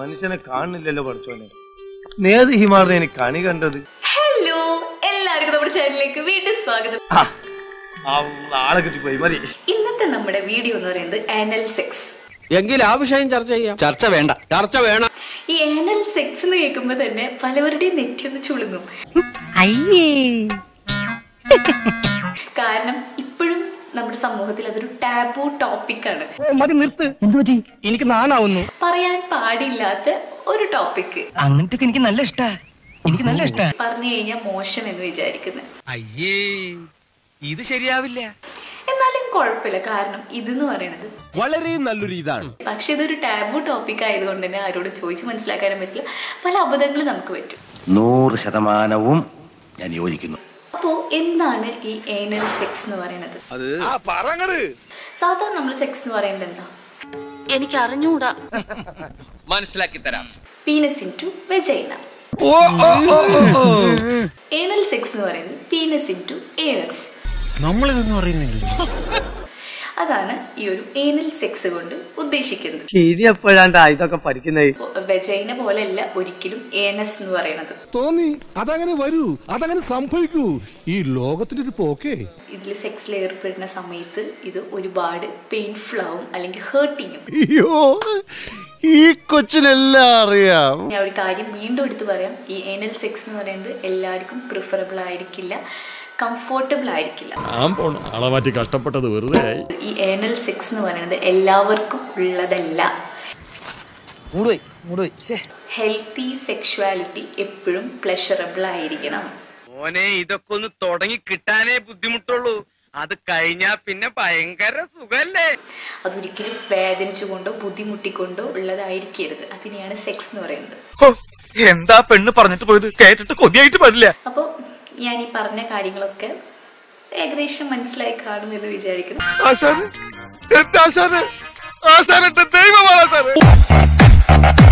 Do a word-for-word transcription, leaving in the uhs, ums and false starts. മനുഷ്യനെ കാണുന്നില്ലല്ലോ പഠിച്ചോനെ. നേത് ഹിമാറിനെ എനിക്ക് കണി കണ്ടത്. ഹലോ എല്ലാവർക്കും നമ്മുടെ ചാനലിലേക്ക് വീണ്ടും സ്വാഗതം. ഇന്നത്തെ നമ്മുടെ വീഡിയോ എന്ന് പറയുന്നത് ആനൽ സെക്സ്. എങ്കിൽ ആ വിഷയം ചർച്ച ചെയ്യാം. ചർച്ച വേണ്ട, ചർച്ച വേണം. ഈ ആനൽ സെക്സ് എന്ന് കേൾക്കുമ്പോ തന്നെ പലവരുടെയും നെറ്റി ഒന്ന് ചുളുങ്ങും. കാരണം ഇപ്പോഴും നമ്മുടെ സമൂഹത്തിൽ അതൊരു ടാബു ടോപ്പിക് ആണ്. എനിക്ക് നാണാവുന്നു, പറയാൻ പാടില്ലാത്ത ഒരു ടോപ്പിക്. അങ്ങനത്തെ എനിക്ക് നല്ല ഇഷ്ടാ, എനിക്ക് നല്ല ഇഷ്ടാ. പറഞ്ഞു കഴിഞ്ഞാൽ മോശം എന്ന് വിചാരിക്കുന്നത്. അയ്യേ, ഇത് ശരിയാവില്ല. എന്നാലും കുഴപ്പമില്ല, കാരണം ഇതെന്ന് പറയുന്നത് വളരെ നല്ലൊരു ഇതാണ്. പക്ഷെ ഇതൊരു ടാബു ടോപ്പിക് ആയതുകൊണ്ട് തന്നെ ആരോട് ചോദിച്ച് മനസ്സിലാക്കാനും പറ്റില്ല. പല അബദ്ധങ്ങൾ നമുക്ക് പറ്റും. നൂറ് ശതമാനവും ഞാൻ യോജിക്കുന്നു. അപ്പോ എന്താണ് ഈ ഏനൽ സെക്സ് എന്ന് പറയുന്നത്? സാധാരണ നമ്മൾ സെക്സ് എന്ന് പറയുന്നത് എന്താ? എനിക്ക് അറിഞ്ഞൂടാ, മനസ്സിലാക്കി തരാം. Penis into vagina. Anal sex എന്ന് പറയുന്നത് പീനസ് ഇൻടു ഏനസ്. നമ്മളിതൊന്നും അറിയുന്നില്ല. അതാണ് ഈ ഒരു ഏനൽ സെക്സ് കൊണ്ട് ഉദ്ദേശിക്കുന്നത്. വെജൈന പോലെയല്ല ഒരിക്കലും ഏനസ് എന്ന് പറയുന്നത്. തോന്നി അതങ്ങനെ വരൂ, അതങ്ങനെ സംഭവിക്കൂ. ഈ ലോകത്തിന്റെ ഒരു പോക്കേ. ഇതിൽ സെക്സിൽ ഏർപ്പെടുന്ന സമയത്ത് ഇത് ഒരുപാട് പെയിൻഫുൾ ആവും, അല്ലെങ്കിൽ ഹേർട്ടിങ്ങും. ഈ കൊച്ചിനെല്ലാം അറിയാം. ഞാൻ ഒരു കാര്യം വീണ്ടും എടുത്ത് പറയാം. ഈ ഏനൽ സെക്സ് എന്ന് പറയുന്നത് എല്ലാവർക്കും പ്രിഫറബിൾ ആയിരിക്കില്ല, കംഫോർട്ടബിൾ ആയിരിക്കില്ല. ഈ ഏനൽ സെക്സ് എന്ന് പറയുന്നത് എല്ലാവർക്കും ഉള്ളതല്ല. ഹെൽത്തി സെക്ഷുവാലിറ്റി എപ്പോഴും പ്ലഷറബിൾ ആയിരിക്കണം. മോനെ, ഇതൊക്കെ ഒന്ന് തുടങ്ങി കിട്ടാനേ ബുദ്ധിമുട്ടുള്ളൂ. അത് കഴിഞ്ഞാ പിന്നെ ഭയങ്കര സുഖല്ലേ. അതൊരിക്കലും വേദനിച്ചുകൊണ്ടോ ബുദ്ധിമുട്ടിക്കൊണ്ടോ ഉള്ളതായിരിക്കരുത്. അതിനെയാണ് സെക്സ് എന്ന് പറയുന്നത്. എന്താ പെണ്ണ് പറഞ്ഞിട്ട് പോയത്, കേട്ടിട്ട് കൊതിയായിട്ട് പറ്റില്ല. അപ്പൊ ഞാൻ ഈ പറഞ്ഞ കാര്യങ്ങളൊക്കെ ഏകദേശം മനസ്സിലായി കാണും എന്ന് വിചാരിക്കണം. ആശാനെ, എന്താ ആശാനെ, ആശാനെ ദൈവമാണ് ആശാനെ.